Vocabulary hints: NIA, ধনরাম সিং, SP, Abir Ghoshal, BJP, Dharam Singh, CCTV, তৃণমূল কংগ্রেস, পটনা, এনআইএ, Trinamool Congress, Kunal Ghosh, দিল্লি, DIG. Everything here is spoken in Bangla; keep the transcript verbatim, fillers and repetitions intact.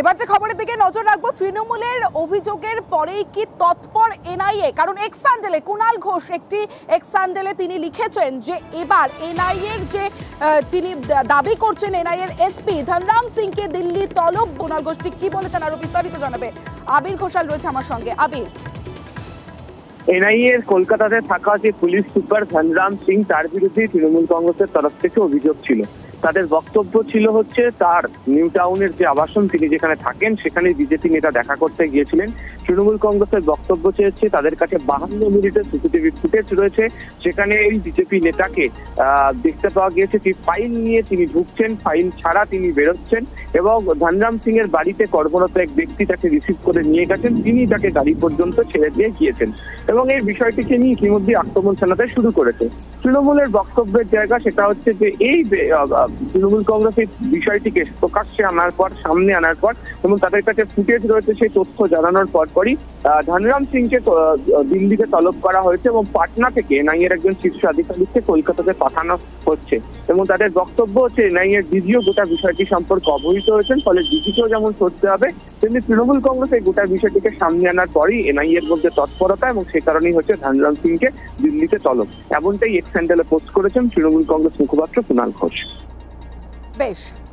এবার যে খবরের দিকে নজর রাখবো, তৃণমূলের অভিযোগের পরেই কি তৎপর এনআইএ? কারণ এক্স স্যান্ডেলে কুণাল ঘোষ একটি এক্স স্যান্ডেলে তিনি লিখেছেন যে এবার এনআইএর যে তিনি দাবি করছেন এনআইএর এসপি ধনরাম সিংকে দিল্লি তলব। কুণাল ঘোষ ঠিক কি বলেছেন আরো বিস্তারিত জানাবে আবির ঘোষাল রয়েছে আমার সঙ্গে। আবির, এনআইএ এর কলকাতাতে থাকা যে পুলিশ সুপার ধনরাম সিং, তার বিরুদ্ধে তৃণমূল কংগ্রেসের তরফ থেকে অভিযোগ ছিল। তাদের বক্তব্য ছিল হচ্ছে তার নিউ টাউনের যে আবাসন, তিনি যেখানে থাকেন সেখানে বিজেপি নেতা দেখা করতে গিয়েছিলেন। তৃণমূল কংগ্রেসের বক্তব্য চেয়েছে তাদের কাছে বাহান্ন মিনিটের সিসিটিভি ফুটেজ রয়েছে, সেখানে এই বিজেপি নেতাকে দেখতে পাওয়া গিয়েছে কি ফাইল নিয়ে তিনি ঢুকছেন, ফাইল ছাড়া তিনি বেরোচ্ছেন এবং ধনরাম সিং এর বাড়িতে কর্মরত এক ব্যক্তি তাকে রিসিভ করে নিয়ে গেছেন, তিনি তাকে গাড়ি পর্যন্ত ছেড়ে দিয়ে গিয়েছেন এবং এই বিষয়টিকে নিয়ে ইতিমধ্যে আক্রমণ চালাতে শুরু করেছে। তৃণমূলের বক্তব্যের জায়গা সেটা হচ্ছে যে এই তৃণমূল কংগ্রেস এই বিষয়টিকে প্রকাশ্যে আনার পর, সামনে আনার পর এবং তাদের কাছে ফুটেজ রয়েছে, সেই তথ্য জানানোর পরপরই ধনরাম সিংকে দিল্লিতে তলব করা হয়েছে এবং পাটনা থেকে এনআইএর একজন শীর্ষ আধিকারিককে কলকাতাতে পাঠানো হচ্ছে এবং তাদের বক্তব্য হচ্ছে এনআইএর ডিজিও গোটা বিষয়টি সম্পর্কে অবহিত হয়েছেন, ফলে ডিজিকেও যেমন সরতে হবে তেমনি তৃণমূল কংগ্রেস এই গোটা বিষয়টিকে সামনে আনার পরই এনআইএর মধ্যে তৎপরতা এবং সে কারণেই হচ্ছে ধনরাম সিংকে দিল্লিতে তলব। এমনটাই এক্স হ্যান্ডেলে পোস্ট করেছেন তৃণমূল কংগ্রেস মুখপাত্র কুণাল ঘোষ। বেশ।